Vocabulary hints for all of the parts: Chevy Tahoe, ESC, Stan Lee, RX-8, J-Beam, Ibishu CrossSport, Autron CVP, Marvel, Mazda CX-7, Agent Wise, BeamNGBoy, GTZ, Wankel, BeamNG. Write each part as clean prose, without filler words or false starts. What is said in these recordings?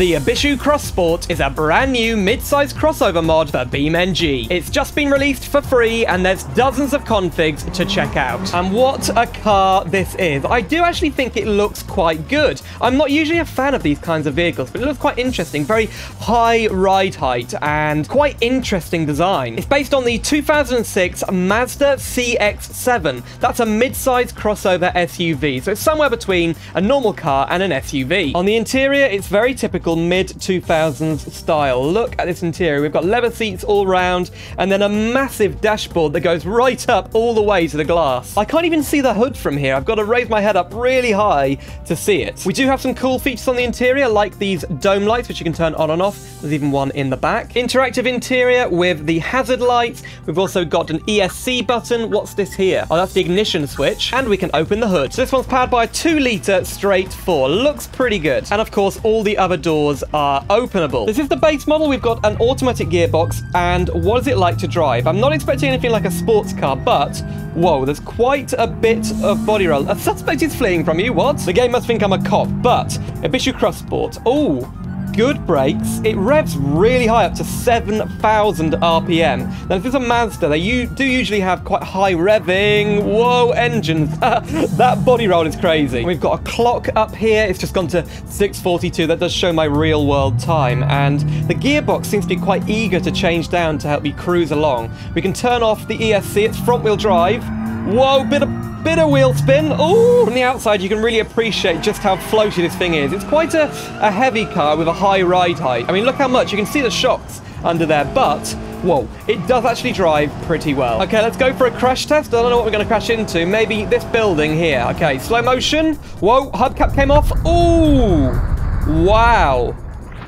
The Ibishu CrossSport is a brand new mid-size crossover mod for BeamNG. It's just been released for free and there's dozens of configs to check out. And what a car this is. I do actually think it looks quite good. I'm not usually a fan of these kinds of vehicles, but it looks quite interesting. Very high ride height and quite interesting design. It's based on the 2006 Mazda CX-7. That's a mid-size crossover SUV. So it's somewhere between a normal car and an SUV. On the interior, it's very typical mid-2000s style. Look at this interior. We've got leather seats all round and then a massive dashboard that goes right up all the way to the glass. I can't even see the hood from here. I've got to raise my head up really high to see it. We do have some cool features on the interior, like these dome lights, which you can turn on and off. There's even one in the back. Interactive interior with the hazard lights. We've also got an ESC button. What's this here? Oh, that's the ignition switch. And we can open the hood. So this one's powered by a 2-litre straight four. Looks pretty good. And of course, all the other doors are openable. This is the base model. We've got an automatic gearbox. And what is it like to drive? I'm not expecting anything like a sports car, but whoa, there's quite a bit of body roll. A suspect is fleeing from you. What? The game must think I'm a cop, but Ibishu CrossSport. Oh, good brakes. It revs really high, up to 7,000 RPM. Now, if it's a Mazda, they do usually have quite high revving. Whoa, engines. That body roll is crazy. We've got a clock up here. It's just gone to 6:42. That does show my real-world time. And the gearbox seems to be quite eager to change down to help me cruise along. We can turn off the ESC. It's front-wheel drive. Whoa, bit of wheel spin. Ooh! From the outside, you can really appreciate just how floaty this thing is. It's quite a heavy car with a high ride height. I mean, look how much. You can see the shocks under there, but whoa, it does actually drive pretty well. Okay, let's go for a crash test. I don't know what we're going to crash into. Maybe this building here. Okay, slow motion. Whoa, hubcap came off. Ooh! Wow!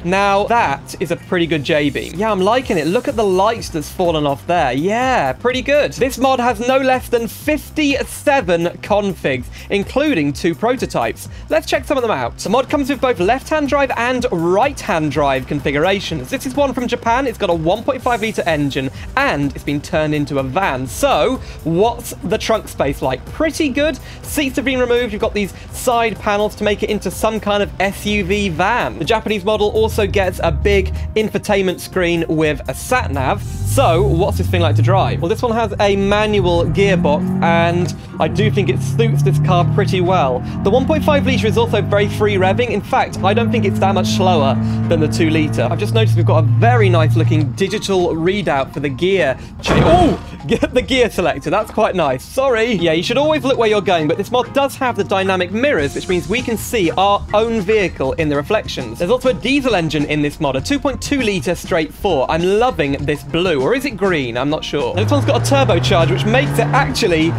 Now, that is a pretty good J-Beam. Yeah, I'm liking it. Look at the lights that's fallen off there. Yeah, pretty good. This mod has no less than 57 configs, including 2 prototypes. Let's check some of them out. The mod comes with both left-hand drive and right-hand drive configurations. This is one from Japan. It's got a 1.5-litre engine, and it's been turned into a van. So, what's the trunk space like? Pretty good. Seats have been removed. You've got these side panels to make it into some kind of SUV van. The Japanese model also gets a big infotainment screen with a sat-nav. So, what's this thing like to drive? Well, this one has a manual gearbox, and I do think it suits this car pretty well. The 1.5 litre is also very free revving. In fact, I don't think it's that much slower than the 2 litre. I've just noticed we've got a very nice looking digital readout for the gear. Oh, get the gear selector. That's quite nice. Sorry. Yeah, you should always look where you're going, but this mod does have the dynamic mirrors, which means we can see our own vehicle in the reflections. There's also a diesel engine in this mod, a 2.2 litre straight four. I'm loving this blue, or is it green? I'm not sure. And this one's got a turbocharge, which makes it actually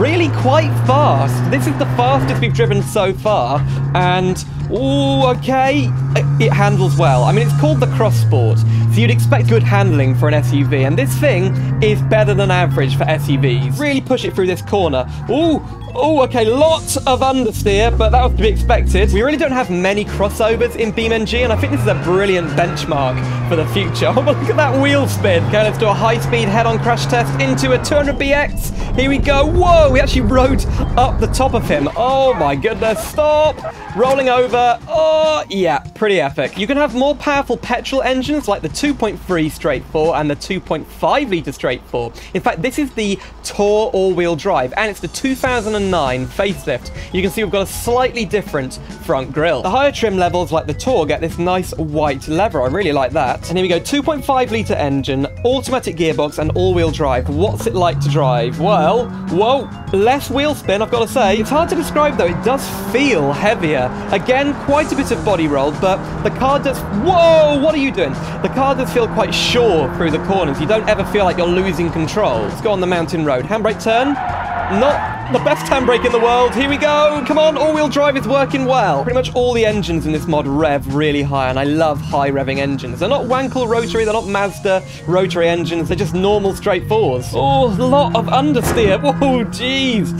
really quite fast. This is the fastest we've driven so far, and ooh, okay, it handles well. I mean, it's called the CrossSport, so you'd expect good handling for an SUV, and this thing is better than average for SUVs. Really push it through this corner. Ooh, oh, okay, lots of understeer, but that was to be expected. We really don't have many crossovers in BeamNG, and I think this is a brilliant benchmark for the future. Oh, look at that wheel spin. Okay, let's do a high-speed head-on crash test into a 200BX. Here we go. Whoa, we actually rode up the top of him. Oh, my goodness. Stop. Rolling over. Oh, yeah, pretty epic. You can have more powerful petrol engines like the 2.3 straight four and the 2.5 litre straight four. In fact, this is the Tour all-wheel drive, and it's the 2009 facelift. You can see we've got a slightly different front grille. The higher trim levels like the Tour get this nice white leather. I really like that. And here we go, 2.5 litre engine, automatic gearbox and all-wheel drive. What's it like to drive? Well, whoa, less wheel spin, I've got to say. It's hard to describe though, it does feel heavier. Again, quite a bit of body roll, but the car does, whoa, what are you doing? The car does feel quite sure through the corners. You don't ever feel like you're losing control. Let's go on the mountain road. Handbrake turn, not the best handbrake in the world. Here we go. Come on, all-wheel drive is working well. Pretty much all the engines in this mod rev really high, and I love high-revving engines. They're not Wankel rotary, they're not Mazda rotary engines, they're just normal straight fours. Oh, a lot of understeer. Oh, jeez.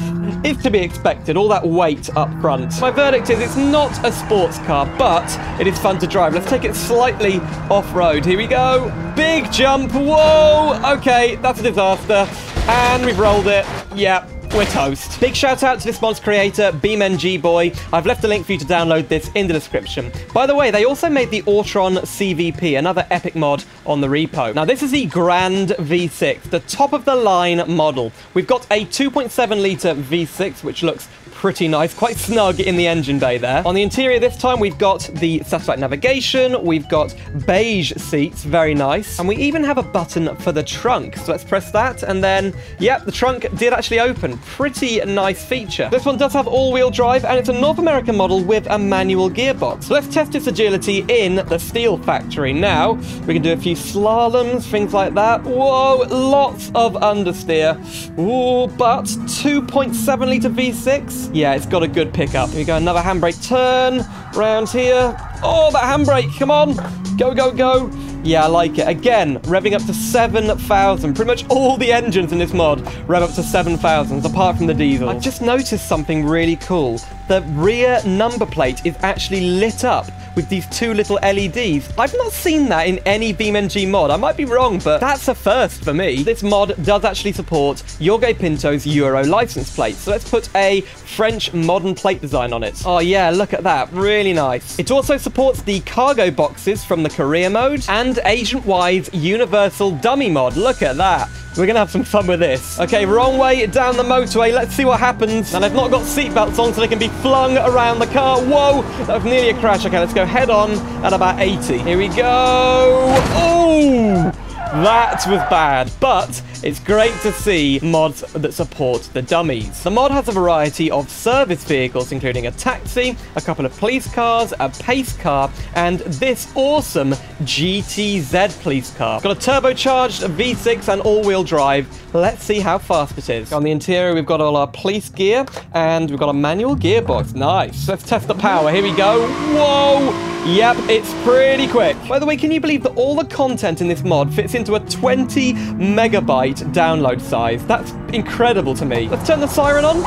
It's to be expected, all that weight up front. My verdict is it's not a sports car, but it is fun to drive. Let's take it slightly off-road. Here we go. Big jump. Whoa. Okay, that's a disaster. And we've rolled it. Yep. we're toast. Big shout out to this mod's creator, BeamNGBoy. I've left a link for you to download this in the description. By the way, they also made the Autron CVP, another epic mod on the repo. Now this is the Grand V6, the top of the line model. We've got a 2.7 litre V6, which looks pretty nice, quite snug in the engine bay there. On the interior this time, we've got the satellite navigation, we've got beige seats, very nice. And we even have a button for the trunk. So let's press that and then, yep, the trunk did actually open. Pretty nice feature. This one does have all-wheel drive and it's a North American model with a manual gearbox. So let's test its agility in the steel factory. Now, we can do a few slaloms, things like that. Whoa, lots of understeer. Ooh, but 2.7 litre V6. Yeah, it's got a good pickup. Here we go, another handbrake turn round here. Oh, that handbrake, come on. Go, go, go. Yeah, I like it. Again, revving up to 7,000. Pretty much all the engines in this mod rev up to 7,000, apart from the diesel. I've just noticed something really cool. The rear number plate is actually lit up with these two little LEDs. I've not seen that in any BeamNG mod. I might be wrong, but that's a first for me. This mod does actually support Jorge Pinto's Euro license plate. So let's put a French modern plate design on it. Oh yeah, look at that. Really nice. It also supports the cargo boxes from the career mode and Agent Wise universal dummy mod. Look at that. We're going to have some fun with this. Okay, wrong way down the motorway. Let's see what happens. And I've not got seatbelts on, so they can be flung around the car. Whoa, that was nearly a crash. Okay, let's go head on at about 80. Here we go. Oh, that was bad. But it's great to see mods that support the dummies. The mod has a variety of service vehicles, including a taxi, a couple of police cars, a pace car, and this awesome GTZ police car. It's got a turbocharged V6 and all-wheel drive. Let's see how fast it is. On the interior, we've got all our police gear, and we've got a manual gearbox. Nice. Let's test the power. Here we go. Whoa! Yep, it's pretty quick. By the way, can you believe that all the content in this mod fits into a 20 megabyte download size? That's incredible to me. Let's turn the siren on.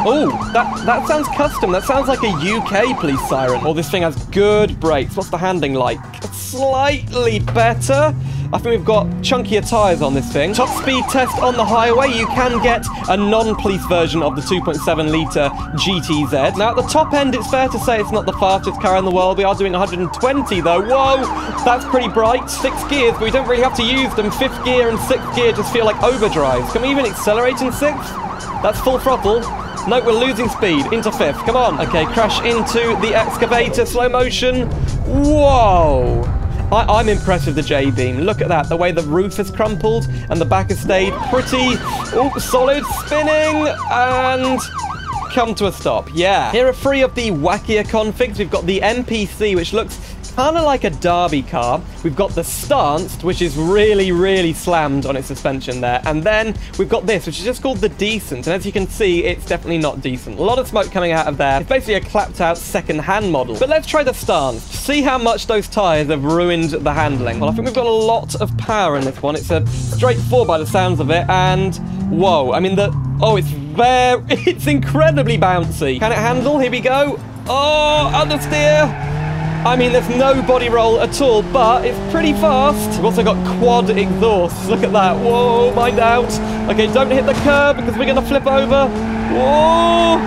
Oh, that sounds custom. That sounds like a UK police siren. Oh, this thing has good brakes. What's the handling like? It's slightly better. I think we've got chunkier tyres on this thing. Top speed test on the highway. You can get a non-police version of the 2.7 litre GTZ. Now, at the top end, it's fair to say it's not the fastest car in the world. We are doing 120, though. Whoa, that's pretty bright. 6 gears, but we don't really have to use them. 5th gear and 6th gear just feel like overdrives. Can we even accelerate in 6th? That's full throttle. No, we're losing speed. Into 5th. Come on. Okay, crash into the excavator. Slow motion. Whoa. I'm impressed with the J-Beam. Look at that. The way the roof is crumpled and the back has stayed pretty solid. Spinning and come to a stop. Yeah. Here are 3 of the wackier configs. We've got the MPC, which looks kind of like a derby car. We've got the Stanced, which is really, really slammed on its suspension there. And then we've got this, which is just called the Decent. And as you can see, it's definitely not decent. A lot of smoke coming out of there. It's basically a clapped out second-hand model. But let's try the Stanced. See how much those tyres have ruined the handling. Well, I think we've got a lot of power in this one. It's a straight 4 by the sounds of it. And whoa, I mean, it's incredibly bouncy. Can it handle? Here we go. Oh, understeer. I mean, there's no body roll at all, but it's pretty fast. We've also got quad exhausts. Look at that. Whoa, mind out. Okay, don't hit the curb because we're going to flip over. Whoa.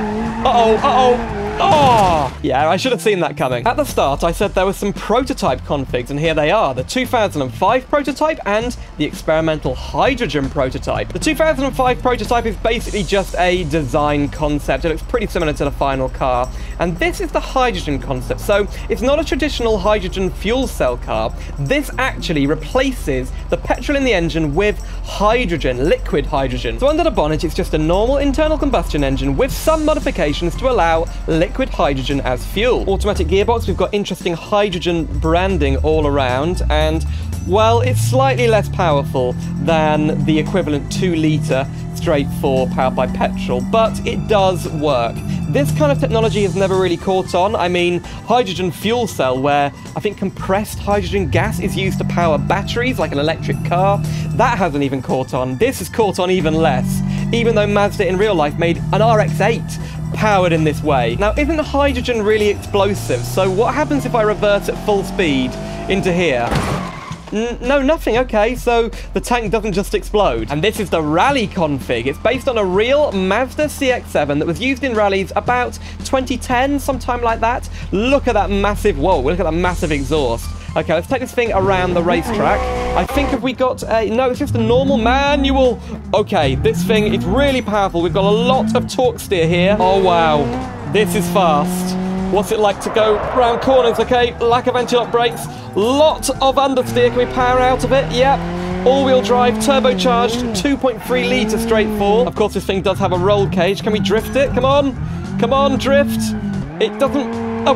Uh-oh, uh-oh. Oh! Yeah, I should have seen that coming. At the start, I said there were some prototype configs, and here they are. The 2005 prototype and the experimental hydrogen prototype. The 2005 prototype is basically just a design concept. It looks pretty similar to the final car. And this is the hydrogen concept. So it's not a traditional hydrogen fuel cell car. This actually replaces the petrol in the engine with hydrogen, liquid hydrogen. So under the bonnet, it's just a normal internal combustion engine with some modifications to allow liquid hydrogen as fuel. Automatic gearbox, we've got interesting hydrogen branding all around, and well, it's slightly less powerful than the equivalent 2-litre straight 4 powered by petrol, but it does work. This kind of technology has never really caught on. I mean, hydrogen fuel cell, where I think compressed hydrogen gas is used to power batteries like an electric car, that hasn't even caught on. This has caught on even less, even though Mazda in real life made an RX-8 powered in this way. Now, isn't hydrogen really explosive? So what happens if I revert at full speed into here? No, nothing. Okay, so the tank doesn't just explode. And this is the rally config. It's based on a real Mazda CX-7 that was used in rallies about 2010, sometime like that. Look at that massive, whoa, look at that massive exhaust. Okay, let's take this thing around the racetrack. I think have we got a... No, it's just a normal manual. Okay, this thing is really powerful. We've got a lot of torque steer here. Oh, wow. This is fast. What's it like to go round corners? Okay, lack of anti-lock brakes. Lot of understeer. Can we power out of it? Yep. All-wheel drive, turbocharged, 2.3 litre straight four. Of course, this thing does have a roll cage. Can we drift it? Come on. Come on, drift. It doesn't... It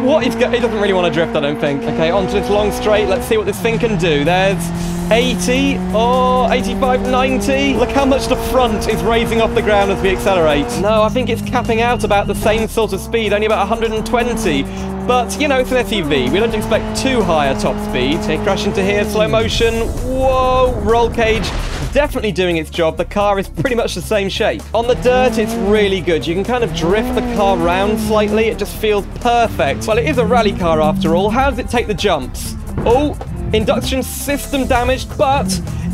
doesn't really want to drift, I don't think. Okay, onto this long straight. Let's see what this thing can do. There's 80, oh, 85, 90. Look how much the front is raising off the ground as we accelerate. No, I think it's capping out about the same sort of speed, only about 120. But, you know, it's an SUV. We don't expect too high a top speed. Okay, crash into here, slow motion. Whoa, roll cage. Definitely doing its job. The car is pretty much the same shape. On the dirt, it's really good. You can kind of drift the car round slightly. It just feels perfect. Well, it is a rally car after all. How does it take the jumps? Oh, induction system damaged, but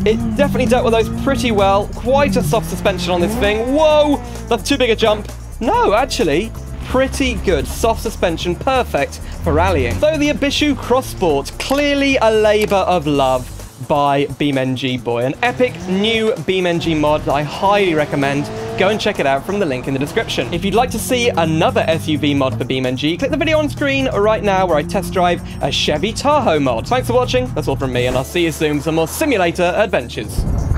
it definitely dealt with those pretty well. Quite a soft suspension on this thing. Whoa, that's too big a jump. No, actually, pretty good. Soft suspension, perfect for rallying. So the Ibishu CrossSport, clearly a labour of love by BeamNGBoy, an epic new BeamNG mod that I highly recommend. Go and check it out from the link in the description. If you'd like to see another SUV mod for BeamNG, click the video on screen right now where I test drive a Chevy Tahoe mod. Thanks for watching. That's all from me, and I'll see you soon for some more simulator adventures.